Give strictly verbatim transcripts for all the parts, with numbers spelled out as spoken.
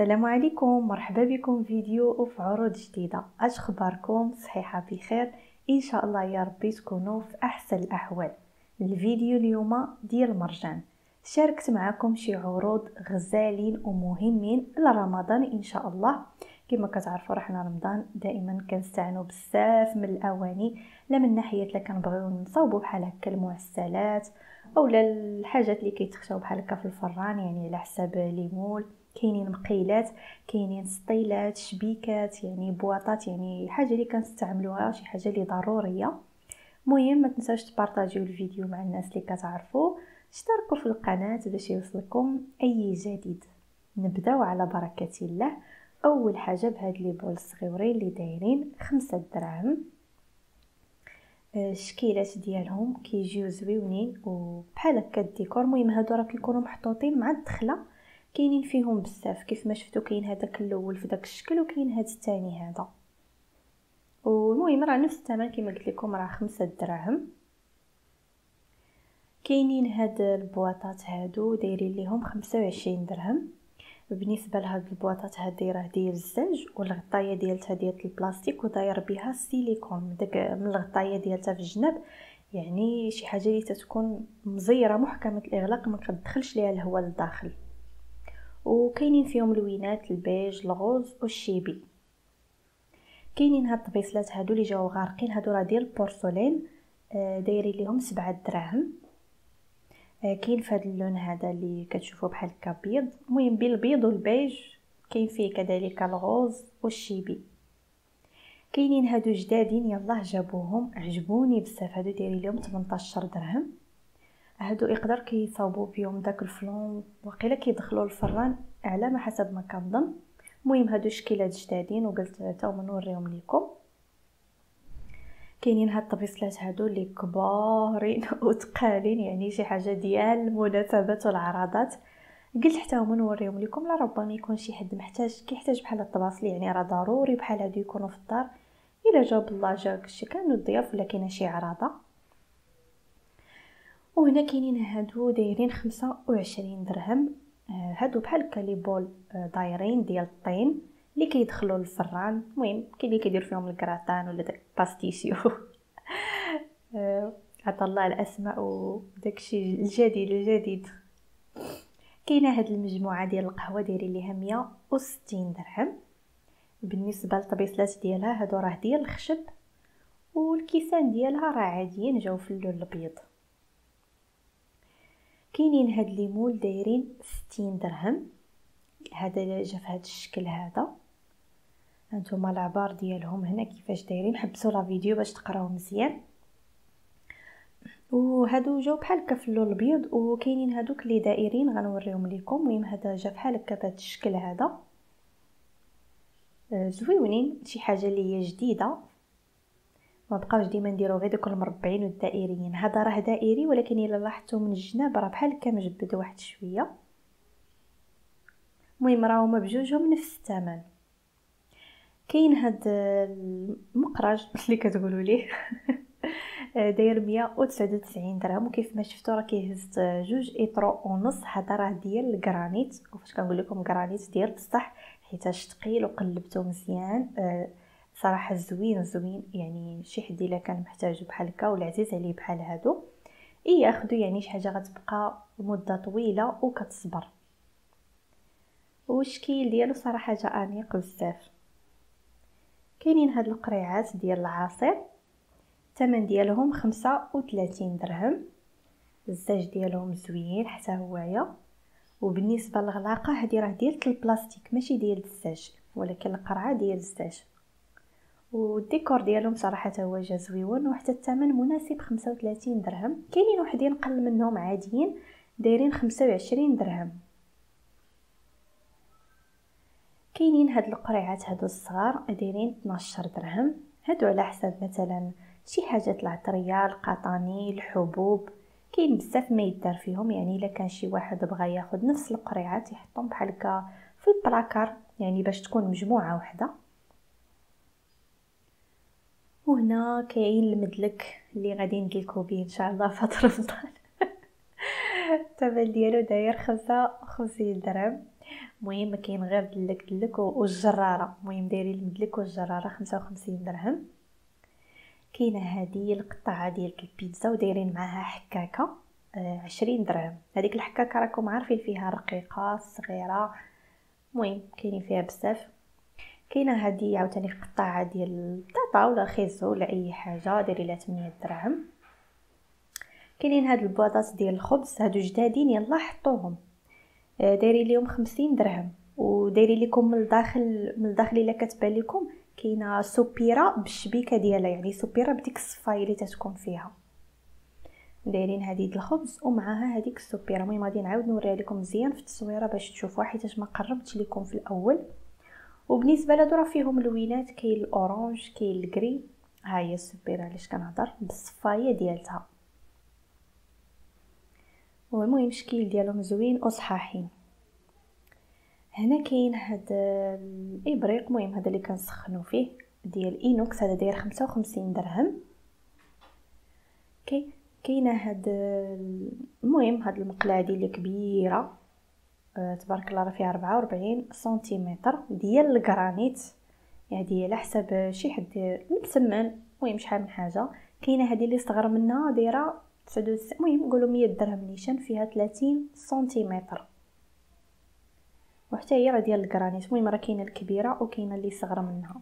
السلام عليكم، مرحبا بكم في فيديو وفي عروض جديده. اش اخباركم؟ صحيحه بخير ان شاء الله يا ربي، تكونوا في احسن الاحوال. الفيديو اليوم ديال المرجان، شاركت معكم شي عروض غزالين ومهمين لرمضان ان شاء الله. كما كتعرفوا رحنا رمضان دائما كنستعنوا بزاف من الاواني، لا من ناحيه اللي كنبغيو نصاوبوا بحال هكا المعسلات اولا الحاجات اللي كيتخشاو بحال هكا في الفران، يعني على حساب ليمول، كاينين مقيلات، كاينين سطيلات، شبيكات، يعني بواطات، يعني حاجه اللي كنستعملوها، شي حاجه اللي ضروريه. مهم ما تنساوش تبارطاجيو الفيديو مع الناس اللي كتعرفوا، اشتركوا في القناه باش يوصلكم اي جديد. نبداو على بركه الله. اول حاجه بهاد لي بول الصغيورين اللي دايرين خمسة دراهم، الشكيلات ديالهم كيجيو زويونين وبحال هكا الديكور. المهم هادو راه كيكونوا محطوطين مع الدخله، كاينين فيهم بزاف كيف ما شفتوا، كاين هذاك الاول في داك الشكل وكاين هذا الثاني هذا. والمهم راه نفس الثمن كما قلت لكم، راه خمسة دراهم. كاينين هاد البواطات هادو دايرين ليهم خمسة وعشرين درهم. بالنسبه لهاد البواطات هادي راه ديال الزنج، والغطايه ديالتها ديال البلاستيك، وداير بها السيليكون داك من الغطايه ديالتها في الجنب، يعني شي حاجه اللي تتكون مزيره محكمه الاغلاق ما كتدخلش ليها الهواء للداخل. وكاينين فيهم لوينات البيج، الغوز والشيبي. كاينين هاد الطبيصلات هادو اللي جاو غارقين، هادو راه ديال البورسولين، دايرين ليهم سبعة دراهم. كاين في هذا اللون هذا اللي كتشوفوه بحال هكا بيض، المهم بين البيض والبيج، كاين فيه كذلك الغوز والشيبي. كاينين هادو جدادين، يلاه جابوهم، عجبوني بزاف، هادو دايرين لهم ثمنطاش درهم. هادو يقدر كيصاوبوا بهم داك الفلون، وقيلا كيدخلوا الفران على ما حسب ما كنظن. المهم هادو شكلات جدادين وقلت تا هما نوريهم لكم. كاينين هاد الطبيصلات هادو اللي كبارين وتقالين، يعني شي حاجه ديال المناسبات والعراضات، قلت حتى هما نوريهم لكم، لا ربما يكون شي حد محتاج كيحتاج بحال هاد الطباصل، يعني راه ضروري بحال هادو يكونوا في الدار الا جاب الله جاك شي كانوا الضياف ولا كاينه شي عراضه. وهنا كاينين هادو دايرين خمسة وعشرين درهم، هادو بحال هكا لي بول دايرين ديال الطين اللي كيدخلوا للفران، المهم كاين اللي كيدير فيهم الكراتان ولا داك باستيسيو عطا الله الاسماء وداكشي الجديد الجديد. كاينه هاد المجموعه ديال القهوه دايرين ليها مية وستين درهم. بالنسبه للطبيصلات ديالها هادو راه ديال الخشب، والكيسان ديالها راه عاديين جاو في اللون الابيض. كاينين هاد ليمول دايرين ستين درهم، هذا جا في هذا الشكل هذا، هانتوما العبار ديالهم هنا كيفاش دايرين، حبسوا لا فيديو باش تقراو مزيان. وهادو جاو بحال هكا في اللون الابيض، وكاينين هادوك اللي دائرين غنوريهم لكم. المهم هذا جا بحال هكا بهذا الشكل هذا، زويونين، شي حاجه اللي هي جديده، ما بقاوش ديما نديرو غير دوك المربعين والدائريين. هذا راه دائري، ولكن الا لاحظتو من الجناب راه بحال هكا مجبد واحد شويه. المهم راهما بجوجهم نفس الثمن. كاين هاد المقراج اللي كتقولوا ليه داير مية وتسعة وتسعين درهم، وكيف ما شفتوا راه كيهز جوج اطرو ونص. هذا راه ديال الكرانيت، وفاش كنقول لكم كرانيت ديال بصح حيتاش ثقيل وقلبته مزيان، صراحه زوين زوين، يعني شي حد الا كان محتاج بحال هكا ولا عزيز عليه بحال هادو ياخذو، يعني شي حاجه غتبقى مده طويله وكتصبر، والشكل ديالو صراحه جا انيق بزاف. كاينين هاد القريعات ديال العصير، الثمن ديالهم خمسة وثلاثين درهم، الزاج ديالهم زوين حتى هوايا. وبالنسبه للغلاقه هذه راه ديال البلاستيك ماشي ديال الزاج، ولكن القرعه ديال الزاج. والديكور ديالهم صراحه هو جا زويون، وحتى الثمن مناسب خمسة وثلاثين درهم. كاينين وحدين قل منهم عاديين دايرين خمسة وعشرين درهم. كاينين هاد القريعات هادو الصغار دايرين اثناش درهم، هادو على حساب مثلا شي حاجات العطريه، القطاني، الحبوب، كاين بزاف ما يدار فيهم، يعني الا كان شي واحد بغى ياخذ نفس القريعات يحطهم بحال هكا في البلاكار، يعني باش تكون مجموعه وحده. وهنا كاين المدلك اللي غادي ندلكو به ان شاء الله فطر رمضان الثمن ديالو داير خمسة وخمسين درهم، المهم ما كاين غير دلك دلك والجراره. المهم دايرين المدلك والجراره خمسة وخمسين درهم. كاينه هذه القطعه ديال البيتزا ودايرين معها حكاكه عشرين درهم. هذيك الحكاكه راكم عارفين فيها الرقيقه الصغيره، المهم كاينين فيها بزاف. كاينه هذه عاوتاني قطعه ديال البطاطا ولا خيزو ولا اي حاجه، دايرين لها ثمانية درهم. كاينين هاد البواطات ديال الخبز، هادو جدادين يلا حطوهم، دايرين ليهم خمسين درهم. ودايرين لكم من الداخل، من الداخل الا كتبان لكم كاينه سوبيره بالشبيكه ديالها، يعني سوبيره بديك الصفايه اللي تتكون فيها. دايرين هذه الخبز ومعها هذيك السوبيره. المهم غادي نعاود نوريها لكم مزيان في التصويره باش تشوفوها، حيت ما قربتش لكم في الاول. وبالنسبه لهادو راه فيهم اللوينات، كاين الاورانج كاين الكري. ها هي السوبيره علاش كنهضر بالصفايه ديالتها. المهم الشكل ديالهم زوين وصحاحين. هنا كاين هذا الابريق، المهم هذا اللي كنسخنوا فيه ديال اينوكس، هذا داير خمسة وخمسين درهم. كي كاينه هاد المهم هاد المقله هذه اللي كبيره أه تبارك الله راه فيها أربعة وأربعين سنتيمتر، ديال الكرانيت يعني على حسب شي حد متسمن. المهم شحال من حاجه. كاينه هذه اللي صغر منها دايره تسعود، المهم نقولوا مية درهم نيشان، فيها ثلاثين سنتيمتر، وحتى هي راه ديال الكرانيت. المهم راه كاينه الكبيره وكاينه اللي صغر منها.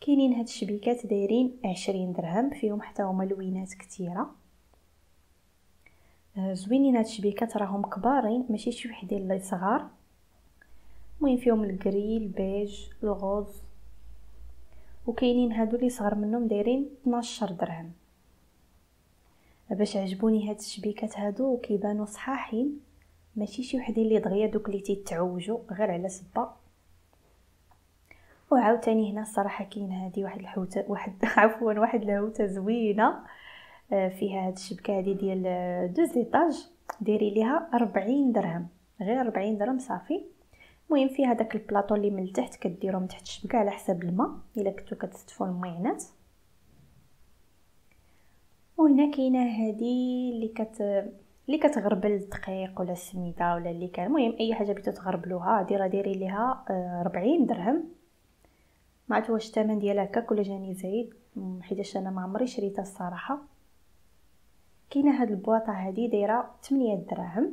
كاينين هاد الشبيكات دايرين عشرين درهم، فيهم حتى هما لوينات كثيره زوينين. هاد الشبيكات راهم كبارين ماشي شي وحدين اللي صغار. المهم فيهم الكري البيج الغوز. وكاينين هادو اللي صغر منهم دايرين اثنا عشر درهم. باش عجبوني هاد الشبيكات هادو وكيبانوا صحاحين، ماشي شي وحدين اللي دغيا دوك اللي تيتعوجوا غير على سبه. وعاوتاني هنا الصراحه كاين هذه واحد الحوته واحد عفوا واحد الهوته زوينه فيها هاد الشبكه هذه ديال دو زيطاج، دايرين ليها أربعين درهم، غير أربعين درهم صافي. المهم فيها داك البلاطو اللي من التحت كديروا من تحت الشبكه على حسب الماء الا كنتو كتستفوا المعينات. وهنا كاينه هذه اللي كت اللي كتغربل الدقيق ولا السميده ولا اللي كان، المهم اي حاجه بغيتو تغربلوها هذه راه دايرين ليها أربعين درهم. ما عرفت واش الثمن ديالها هكاك ولا جاني زايد، حيتاش انا ما عمري شريتها الصراحه. كاينه هاد البواطه هذه دايره ثمانية دراهم.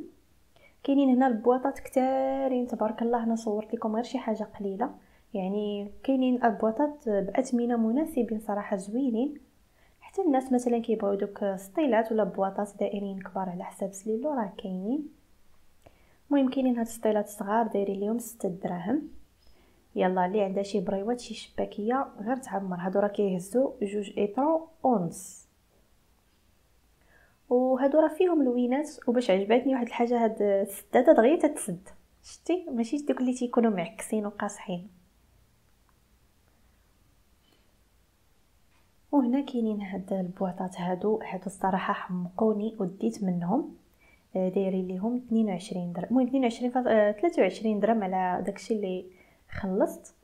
كاينين هنا البواطات كثارين تبارك الله، انا صورت لكم غير شي حاجه قليله، يعني كاينين البواطات باثمنه مناسبين صراحه زوينين. حتى الناس مثلا كيبغيو دوك سطيلات ولا بواطات دائرين كبار على حساب سليلو راه كاينين. المهم كاينين هاد السطيلات الصغار دايرين ليهم ستة دراهم. يلا اللي عندها شي بريوات شي شباكيه غير تعمر. هادو راه كيهزوا جوج ايطرو ونص، وهادو راه فيهم لوينات. وباش عجبتني واحد الحاجه، هاد السداده دغيا تتسد، شتي ماشي دوك اللي تيكونوا معكسين وقاصحين. وهنا كاينين هاد البواطات هادو، هادو الصراحه حمقوني وديت منهم، دايرين ليهم اثنين وعشرين درهم. المهم اثنين وعشرين ف... ثلاثة وعشرين درهم على داكشي اللي خلصت.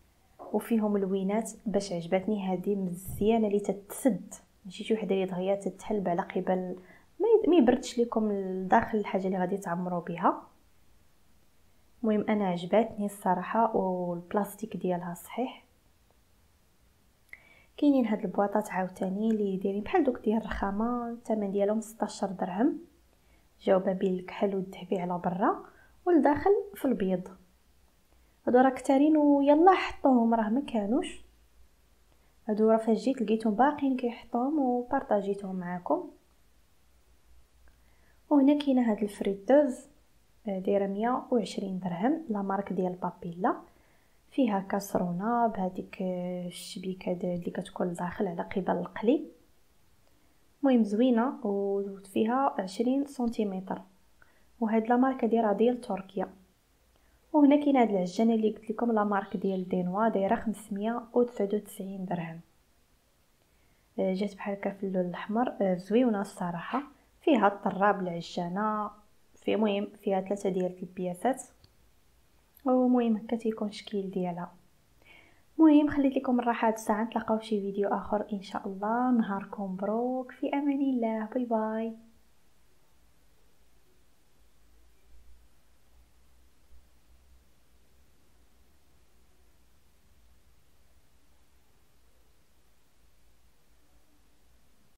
وفيهم لوينات باش عجبتني هذه مزيانه اللي تتسد، ماشي شي وحده اللي دغيا تتحلب على قبل ما يبردش لكم الداخل الحاجه اللي غادي تعمروا بها. المهم انا عجبتني الصراحه والبلاستيك ديالها صحيح. كاينين هاد البواطات عاوتاني اللي دايرين بحال دوك ديال الرخامه، الثمن ديالهم ستة عشر درهم، جاوبه بين الكحل والذهبي على برا والداخل في البيض. هادو راه كثارين ويلا حطوهم راه ما كانوش. هادو راه فاش جيت لقيتهم باقيين كيحطوهم وبارطاجيتهم معاكم. وهنا كاينه هاد الفريتوز دايره مية وعشرين درهم، لا مارك ديال بابيلا، فيها كاسرونه بهذيك الشبيكه اللي كتكون داخل على قبل القلي. المهم زوينه وفيها عشرين سنتيمتر، وهاد لا ماركه ديالها ديال تركيا. وهنا كاين هاد العجانه اللي قلت لكم لا مارك ديال دينوا، دايره خمسمية وتسعة وتسعين درهم، جات بحال هكا في اللون الاحمر زويونه الصراحه. فيها الطراب العجانه في، المهم فيها ثلاثه ديال البياسات، ومهم هكا تيكون الشكل ديالها. المهم خليت لكم الراحه هاد الساعه، نتلاقاو في شي فيديو اخر ان شاء الله. نهاركم مبروك، في امان الله، باي باي.